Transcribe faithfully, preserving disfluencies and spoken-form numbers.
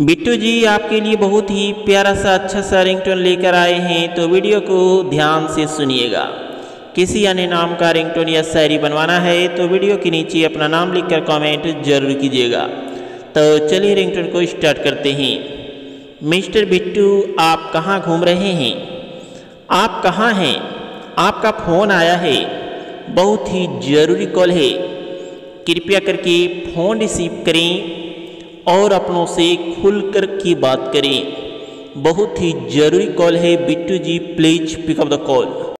बिट्टू जी आपके लिए बहुत ही प्यारा सा अच्छा सा रिंगटोन लेकर आए हैं, तो वीडियो को ध्यान से सुनिएगा। किसी अन्य नाम का रिंगटोन या शायरी बनवाना है तो वीडियो के नीचे अपना नाम लिखकर कमेंट जरूर कीजिएगा। तो चलिए रिंगटोन को स्टार्ट करते हैं। मिस्टर बिट्टू, आप कहाँ घूम रहे हैं? आप कहाँ हैं? आपका फ़ोन आया है, बहुत ही ज़रूरी कॉल है, कृपया करके फ़ोन रिसीव करें और अपनों से खुलकर की बात करें, बहुत ही ज़रूरी कॉल है। Bittu ji, please pick up the call.